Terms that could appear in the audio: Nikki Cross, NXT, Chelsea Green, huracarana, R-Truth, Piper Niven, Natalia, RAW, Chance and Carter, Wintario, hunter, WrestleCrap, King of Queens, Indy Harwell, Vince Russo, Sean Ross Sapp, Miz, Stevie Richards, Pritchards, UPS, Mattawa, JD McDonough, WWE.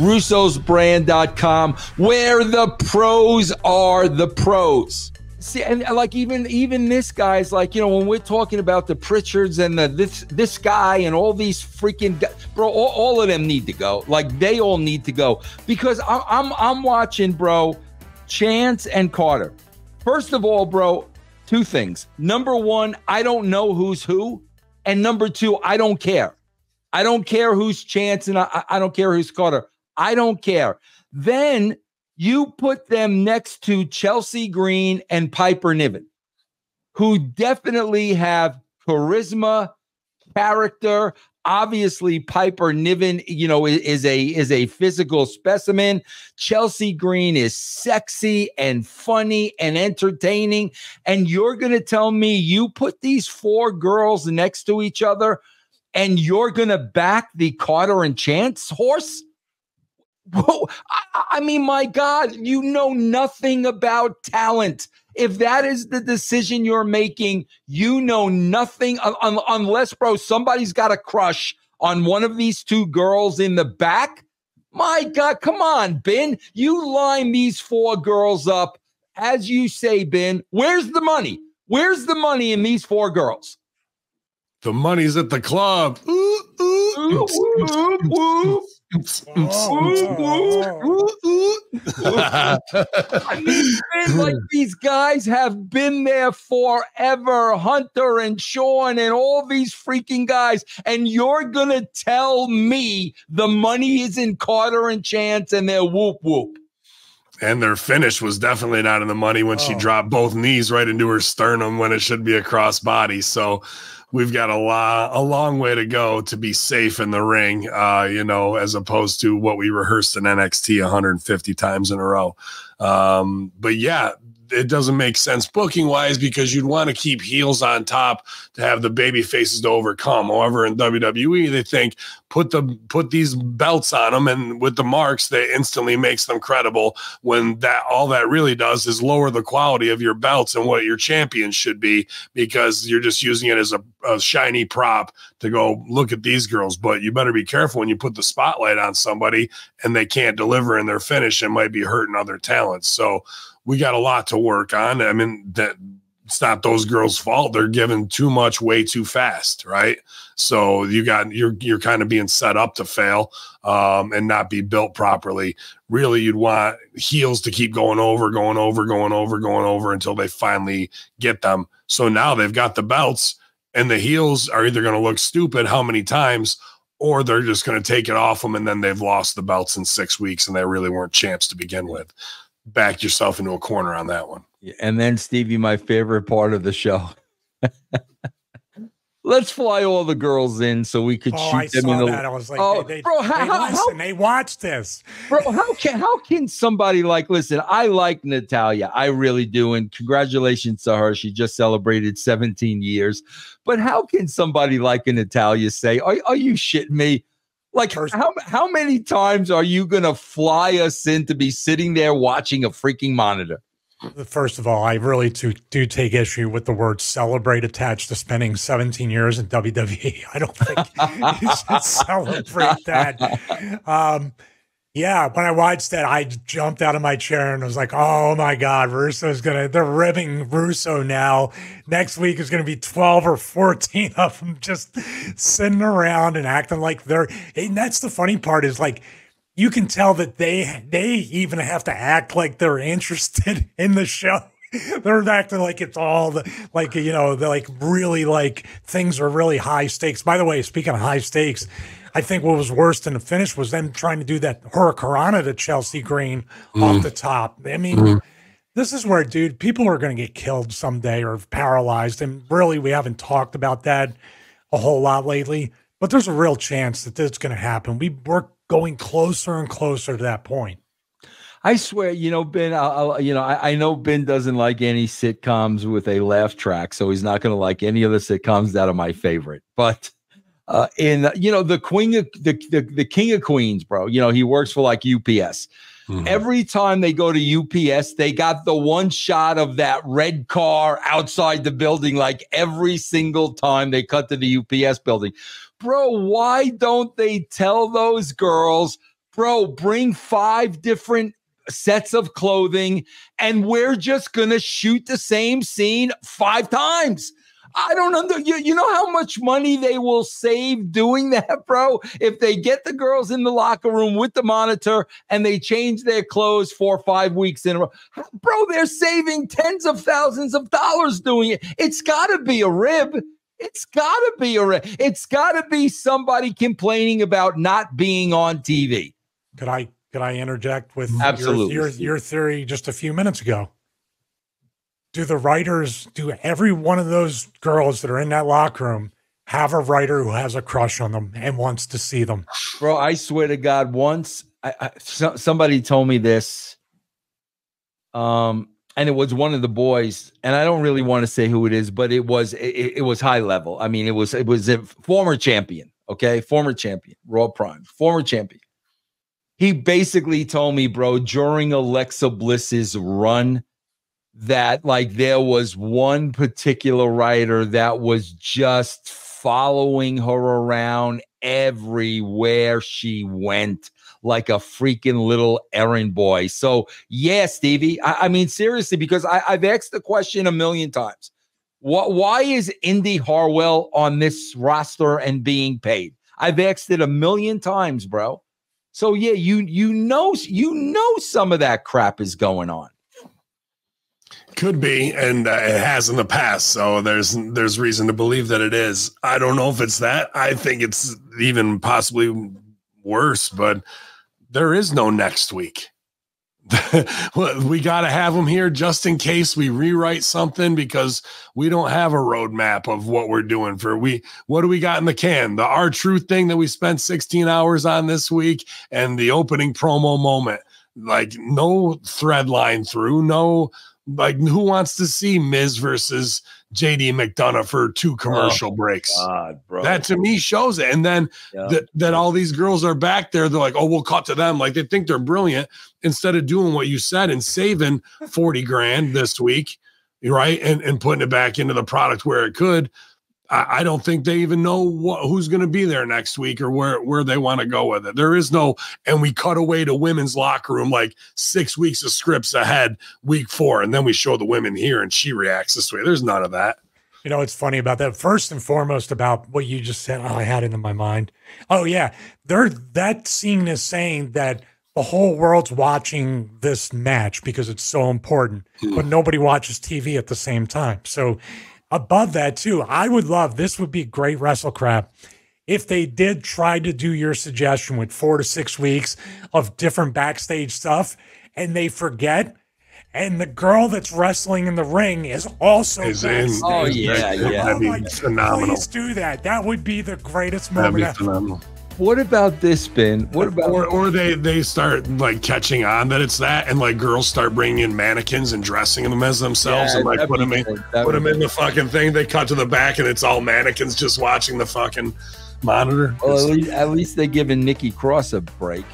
Russo's brand.com, where the pros are the pros. See, and like even this guy's like, you know, when we're talking about the Pritchards and the this guy and all these freaking bro, all of them need to go. Like they all need to go, because I'm watching, bro, Chance and Carter. First of all, bro, two things. Number one, I don't know who's who, and number two, I don't care. I don't care who's Chance and I don't care who's Carter. I don't care. Then you put them next to Chelsea Green and Piper Niven, who definitely have charisma, character. Obviously, Piper Niven, you know, is a physical specimen. Chelsea Green is sexy and funny and entertaining. And you're going to tell me you put these four girls next to each other and you're going to back the Carter and Chance horse? Whoa, I mean, my God, you know nothing about talent. If that is the decision you're making, you know nothing unless, bro, somebody's got a crush on one of these two girls in the back. My God, come on, Ben. You line these four girls up. As you say, Ben, where's the money? Where's the money in these four girls? The money's at the club. Ooh, ooh, ooh, ooh, ooh, ooh. I mean, man, like these guys have been there forever, Hunter and Sean and all these freaking guys, and you're gonna tell me the money is in Carter and Chance and their whoop whoop. And their finish was definitely not in the money when she dropped both knees right into her sternum when it should be a crossbody. So we've got a long way to go to be safe in the ring, you know, as opposed to what we rehearsed in NXT 150 times in a row. But yeah, it doesn't make sense booking wise, because you'd want to keep heels on top to have the baby faces to overcome. However, in WWE, they think put these belts on them, and with the marks, that instantly makes them credible, when that all that really does is lower the quality of your belts and what your champions should be, because you're just using it as a shiny prop to go look at these girls. But you better be careful when you put the spotlight on somebody and they can't deliver in their finish and might be hurting other talents. So we got a lot to work on. I mean, that it's not those girls' fault. They're given too much way too fast, right? So you're kind of being set up to fail and not be built properly. Really, you'd want heels to keep going over until they finally get them. So now they've got the belts, and the heels are either going to look stupid how many times, or they're just going to take it off them, and then they've lost the belts in 6 weeks, and they really weren't champs to begin with. Back yourself into a corner on that one. Yeah, and then, Stevie, my favorite part of the show. Let's fly all the girls in so we could shoot them in the. That. I was like, oh, they watched this. Bro, how can somebody like, listen, I like Natalia. I really do. And congratulations to her. She just celebrated 17 years. But how can somebody like a Natalia say, are you shitting me? Like, how many times are you going to fly us in to be sitting there watching a freaking monitor? First of all, I really do take issue with the word celebrate attached to spending 17 years in WWE. I don't think you should celebrate that. Yeah, when I watched that, I jumped out of my chair and was like, oh my God, Russo's going to, they're ribbing Russo now. Next week is going to be 12 or 14 of them just sitting around and acting like they're, and that's the funny part is like, you can tell that they even have to act like they're interested in the show. They're acting like it's all they're like really like things are really high stakes. By the way, speaking of high stakes, I think what was worse than the finish was them trying to do that huracarana to Chelsea Green off the top. I mean, this is where, dude, people are going to get killed someday or paralyzed. And really, we haven't talked about that a whole lot lately, but there's a real chance that that's going to happen. We're going closer and closer to that point. I swear, you know, Ben, I know Ben doesn't like any sitcoms with a laugh track, so he's not going to like any of the sitcoms that are my favorite. But the King of Queens, bro, you know, he works for like UPS. Every time they go to UPS, they got the one shot of that red car outside the building, like every single time they cut to the UPS building. Bro, why don't they tell those girls, bro, bring 5 different sets of clothing and we're just going to shoot the same scene 5 times. I don't know. You know how much money they will save doing that, bro? If they get the girls in the locker room with the monitor and they change their clothes 4 or 5 weeks in a row. Bro, they're saving tens of thousands of dollars doing it. It's got to be a rib. It's got to be a rib. It's got to be somebody complaining about not being on TV. Could I interject with your theory just a few minutes ago? Do the writers, do every one of those girls that are in that locker room have a writer who has a crush on them and wants to see them? Bro, I swear to God, once somebody told me this, and it was one of the boys, and I don't really want to say who it is, but it was high level. I mean, it was a former champion, okay? Former champion, Raw Prime, former champion. He basically told me, bro, during Alexa Bliss's run, that like there was one particular writer that was just following her around everywhere she went like a freaking little errand boy. So yeah, Stevie, I mean, seriously, because I've asked the question a million times. Why is Indy Harwell on this roster and being paid? I've asked it a million times, bro. So yeah, you know some of that crap is going on. Could be, and it has in the past, so there's reason to believe that it is. I don't know if it's that. I think it's even possibly worse, but there is no next week. We got to have them here just in case we rewrite something because we don't have a roadmap of what we're doing for what do we got in the can? The R-Truth thing that we spent 16 hours on this week and the opening promo moment. Like, no thread line through, no... Like, who wants to see Miz versus JD McDonough for 2 commercial breaks? God, bro. That to me shows it. And then that all these girls are back there. They're like, oh, we'll cut to them. Like, they think they're brilliant instead of doing what you said and saving 40 grand this week, right? And putting it back into the product where it could. I don't think they even know who's going to be there next week or where they want to go with it. There is no, and we cut away to women's locker room like 6 weeks of scripts ahead, week 4, and then we show the women here and she reacts this way. There's none of that. You know, it's funny about that. First and foremost about what you just said, I had it in my mind. Oh, yeah. That scene is saying that the whole world's watching this match because it's so important, but nobody watches TV at the same time. So above that, too, I would love, this would be great WrestleCrap if they did try to do your suggestion with 4 to 6 weeks of different backstage stuff and they forget. And the girl that's wrestling in the ring is also backstage. Oh, yeah, yeah. That'd be phenomenal. Please do that. That would be the greatest moment. That'd be phenomenal. What about this, Ben? What about or they start like catching on that it's that, and like girls start bringing in mannequins and dressing them as themselves, and like put them in the fucking thing. They cut to the back, and it's all mannequins just watching the fucking monitor. Well, at least they're giving Nikki Cross a break.